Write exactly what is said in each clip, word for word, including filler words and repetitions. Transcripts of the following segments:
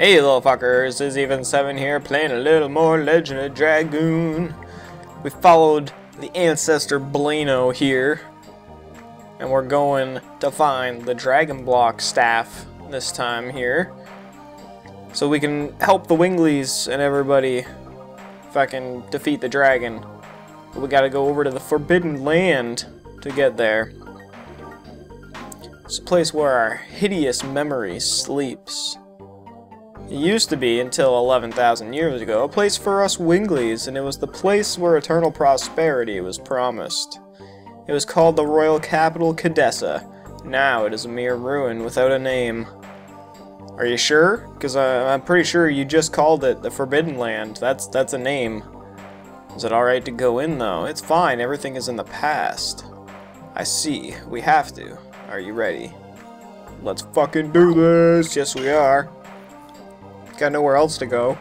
Hey little fuckers, this is Even seven here, playing a little more Legend of Dragoon. We followed the ancestor Blano here, and we're going to find the dragon block staff this time here, so we can help the Winglies and everybody fucking defeat the dragon. But we gotta go over to the Forbidden Land to get there. It's a place where our hideous memory sleeps. It used to be, until eleven thousand years ago, a place for us Winglies, and it was the place where eternal prosperity was promised. It was called the Royal Capital Cadessa. Now it is a mere ruin without a name. Are you sure? Because I'm pretty sure you just called it the Forbidden Land. That's, that's a name. Is it alright to go in, though? It's fine. Everything is in the past. I see. We have to. Are you ready? Let's fucking do this! Yes, we are. Got nowhere else to go.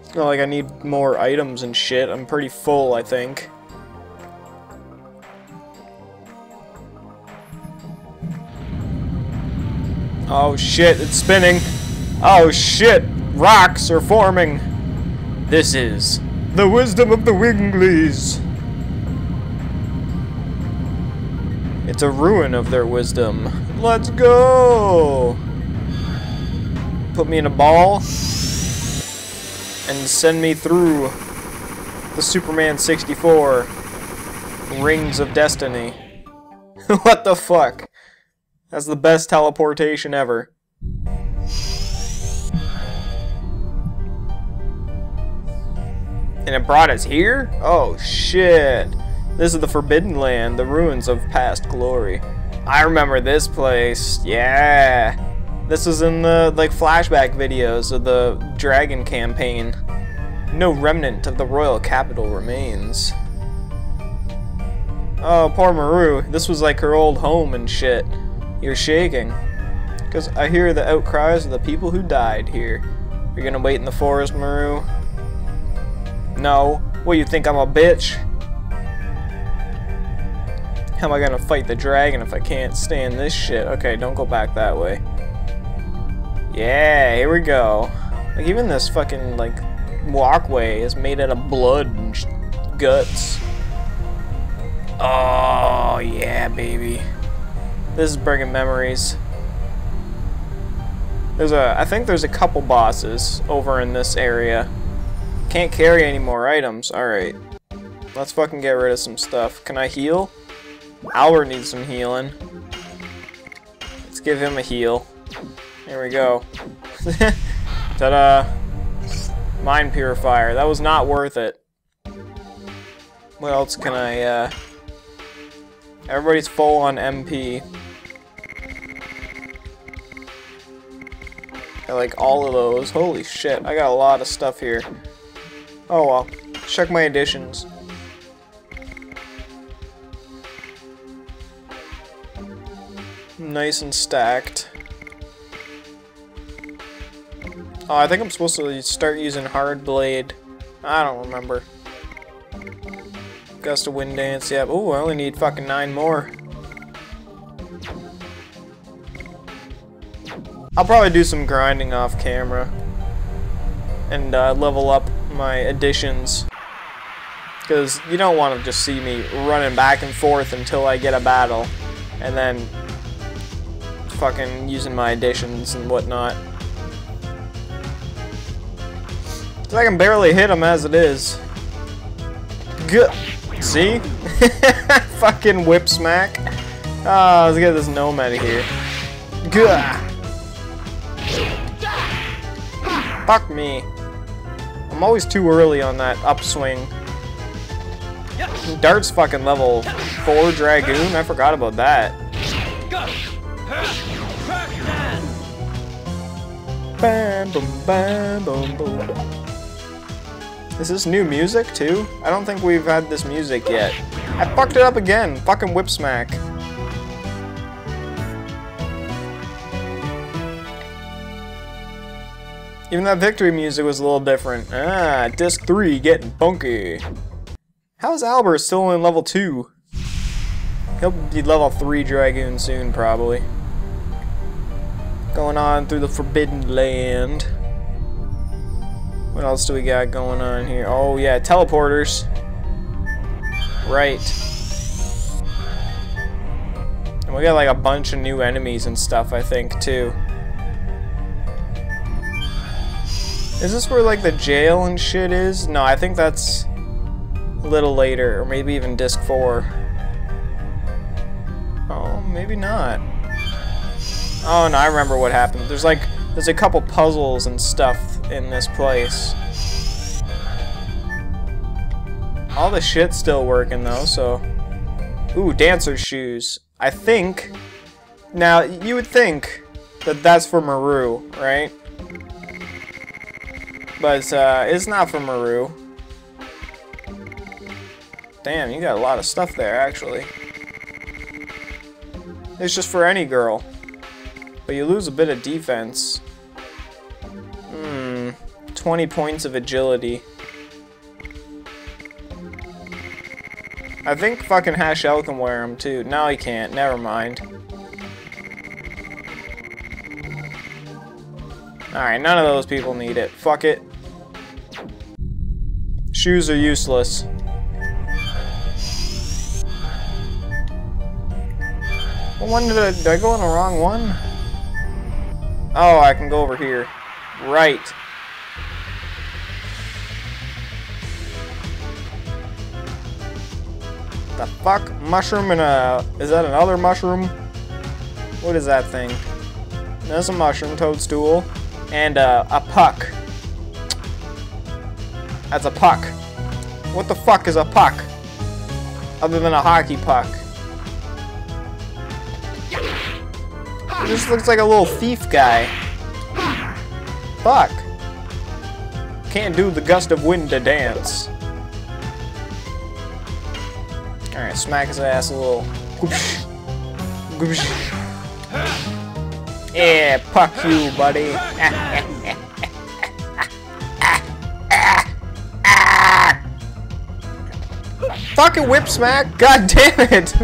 It's not like I need more items and shit. I'm pretty full, I think. Oh shit, it's spinning. Oh shit, rocks are forming. This is the wisdom of the Winglies. It's a ruin of their wisdom. Let's go! Put me in a ball and send me through the Superman sixty-four Rings of Destiny. What the fuck? That's the best teleportation ever. And it brought us here? Oh shit. This is the Forbidden Land, the ruins of past glory. I remember this place, yeah. This was in the like flashback videos of the dragon campaign. No remnant of the royal capital remains. Oh, poor Meru. This was like her old home and shit. You're shaking. Because I hear the outcries of the people who died here. You're gonna wait in the forest, Meru? No. What, you think I'm a bitch? How am I gonna fight the dragon if I can't stand this shit? Okay, don't go back that way. Yeah, here we go. Like, even this fucking, like, walkway is made out of blood and sh guts. Oh, yeah, baby. This is bringing memories. There's a, I think there's a couple bosses over in this area. Can't carry any more items. Alright. Let's fucking get rid of some stuff. Can I heal? Albert needs some healing. Let's give him a heal. There we go. Ta-da! Mind purifier. That was not worth it. What else can I, uh... everybody's full on M P. I like all of those. Holy shit, I got a lot of stuff here. Oh well. Check my additions. Nice and stacked. Oh, I think I'm supposed to start using hard blade. I don't remember. Gust of wind dance, yeah. Ooh, I only need fucking nine more. I'll probably do some grinding off camera. And uh, level up my additions. Because you don't want to just see me running back and forth until I get a battle. And then fucking using my additions and whatnot. So I can barely hit him as it is. Good. See? Fucking whip smack. Ah, oh, let's get this gnome out of here. Good. Fuck me. I'm always too early on that upswing. Dart's fucking level four Dragoon. I forgot about that. Bam, boom, bam, boom, boom. Is this new music too? I don't think we've had this music yet. I fucked it up again. Fucking whip smack. Even that victory music was a little different. Ah, disc three getting funky. How's Albert still in level two? He'll be level three Dragoon soon, probably. going on through the Forbidden Land. What else do we got going on here? Oh yeah, teleporters. Right. And we got like a bunch of new enemies and stuff, I think, too. Is this where like the jail and shit is? No, I think that's a little later, or maybe even disc four. Oh, maybe not. Oh no, I remember what happened. There's like, there's a couple puzzles and stuff in this place. All the shit's still working though, so. Ooh, dancer shoes. I think, now you would think that that's for Meru, right? But uh, it's not for Meru. Damn, you got a lot of stuff there, actually. It's just for any girl. But you lose a bit of defense. Hmm. twenty points of agility. I think fucking Hashel can wear them, too. No, he can't. Never mind. Alright, none of those people need it. Fuck it. Shoes are useless. What one did I, did I go on the wrong one? Oh, I can go over here. Right. The fuck? Mushroom and a... Is that another mushroom? What is that thing? There's a mushroom toadstool. And uh, a puck. That's a puck. What the fuck is a puck? Other than a hockey puck. It just looks like a little thief guy. Fuck. Can't do the gust of wind to dance. Alright, smack his ass a little. Whoosh. Whoosh. Yeah, fuck you, buddy. Fucking whip smack! God damn it!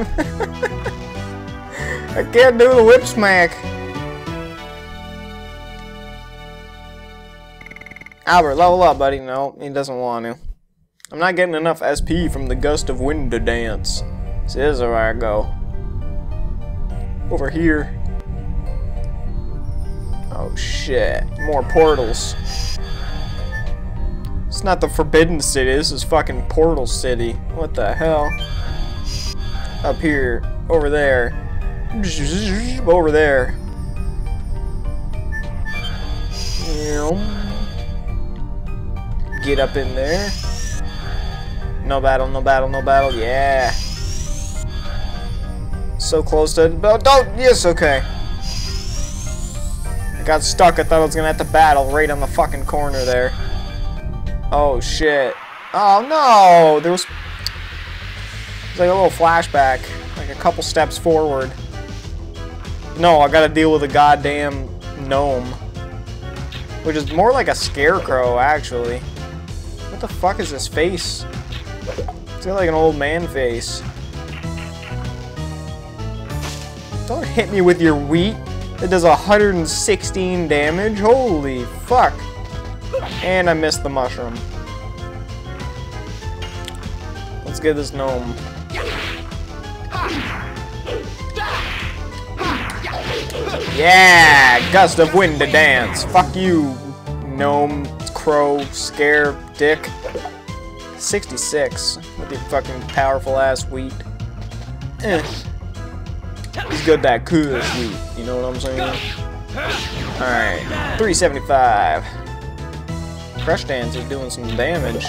I can't do the whip smack. Albert, level up, buddy. No, he doesn't want to. I'm not getting enough S P from the gust of wind to dance. See, this is where I go. Over here. Oh shit, more portals. It's not the Forbidden City, this is fucking Portal City. What the hell? Up here, over there, over there. Get up in there. No battle, no battle, no battle, yeah. So close to, oh, don't, yes, okay. Got stuck. I thought I was gonna have to battle right on the fucking corner there. Oh shit. Oh no! There was, was like a little flashback. Like a couple steps forward. No, I gotta deal with a goddamn gnome. Which is more like a scarecrow, actually. What the fuck is this face? It's got like an old man face. Don't hit me with your wheat. It does one hundred sixteen damage. Holy fuck. And I missed the mushroom. Let's get this gnome. Yeah! Gust of wind to dance. Fuck you, gnome, crow, scare, dick. sixty-six with your fucking powerful ass wheat. Eh. He's got that cool sweet, you know what I'm saying? Alright, three seventy-five. Crush Dance is doing some damage.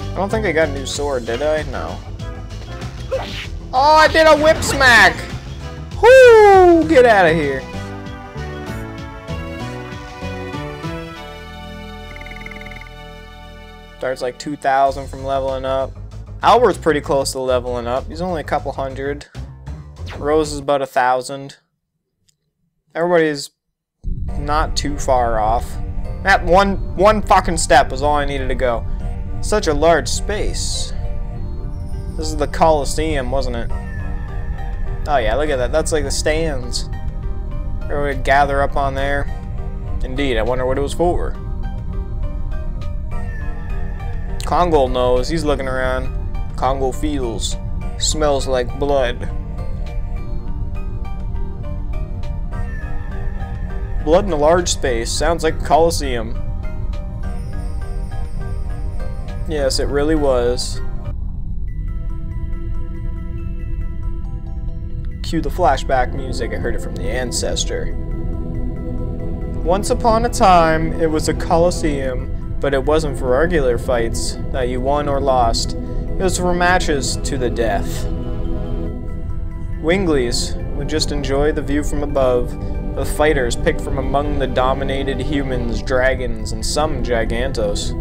I don't think I got a new sword, did I? No. Oh, I did a whip smack! Whoo! Get out of here. Starts like two thousand from leveling up. Albert's pretty close to leveling up. He's only a couple hundred. Rose is about a thousand. Everybody's not too far off. That one one fucking step was all I needed to go. Such a large space. This is the Colosseum, wasn't it? Oh yeah, look at that. That's like the stands. It would gather up on there. Indeed, I wonder what it was for. Kongol knows. He's looking around. Kongol feels. Smells like blood. Blood in a large space. Sounds like a coliseum. Yes, it really was. Cue the flashback music. I heard it from the ancestor. Once upon a time, it was a coliseum, but it wasn't for regular fights that you won or lost. It was for matches to the death. Winglies would just enjoy the view from above. The fighters picked from among the dominated humans, dragons, and some Gigantos.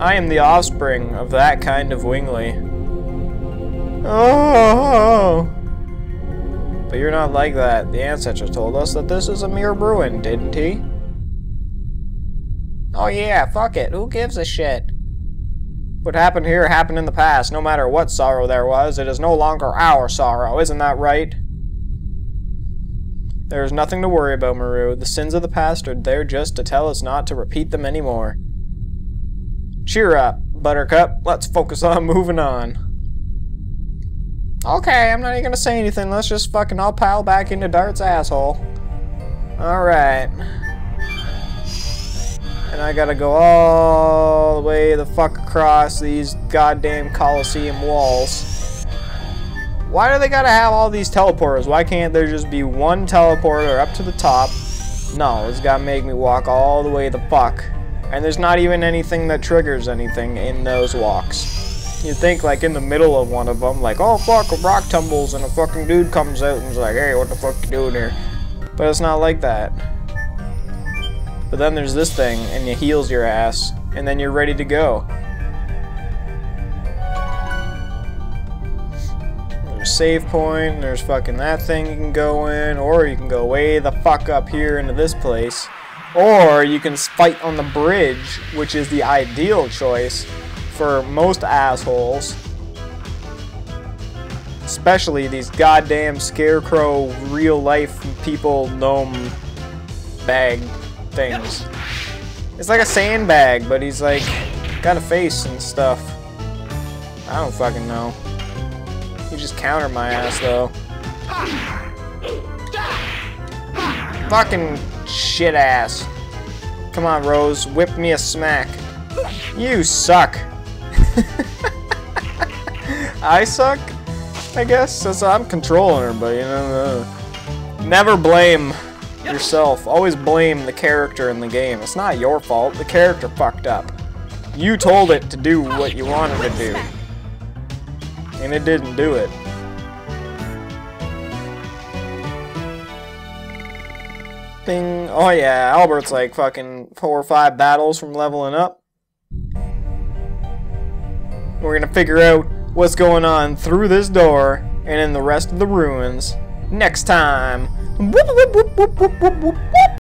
I am the offspring of that kind of wingly. Oh! But you're not like that. The ancestor told us that this is a mere ruin, didn't he? Oh yeah, fuck it. Who gives a shit? What happened here happened in the past. No matter what sorrow there was, it is no longer our sorrow. Isn't that right? There is nothing to worry about, Meru. The sins of the past are there just to tell us not to repeat them anymore. Cheer up, Buttercup. Let's focus on moving on. Okay, I'm not even gonna say anything. Let's just fucking all pile back into Dart's asshole. Alright. And I gotta go all the way the fuck across these goddamn Coliseum walls. Why do they gotta have all these teleporters? Why can't there just be one teleporter up to the top? No, it's gotta make me walk all the way the fuck. And there's not even anything that triggers anything in those walks. You'd think like in the middle of one of them, like, oh fuck, a rock tumbles and a fucking dude comes out and's like, hey, what the fuck you doing here? But it's not like that. But then there's this thing, and it heals your ass, and then you're ready to go. There's a save point, and there's fucking that thing you can go in, or you can go way the fuck up here into this place. Or you can fight on the bridge, which is the ideal choice for most assholes. Especially these goddamn scarecrow, real-life people, gnome bag things. It's like a sandbag, but he's like got a face and stuff. I don't fucking know. He just countered my ass though. Fucking shit ass. Come on, Rose, whip me a smack. You suck. I suck, I guess. That's I'm controlling her, but you know, never blame yourself. Always blame the character in the game. It's not your fault. The character fucked up. You told it to do what you wanted to do. And it didn't do it. Thing. Oh yeah, Albert's like fucking four or five battles from leveling up. We're gonna figure out what's going on through this door and in the rest of the ruins next time. Whoop, whoop, whoop, whoop, whoop, whoop, whoop.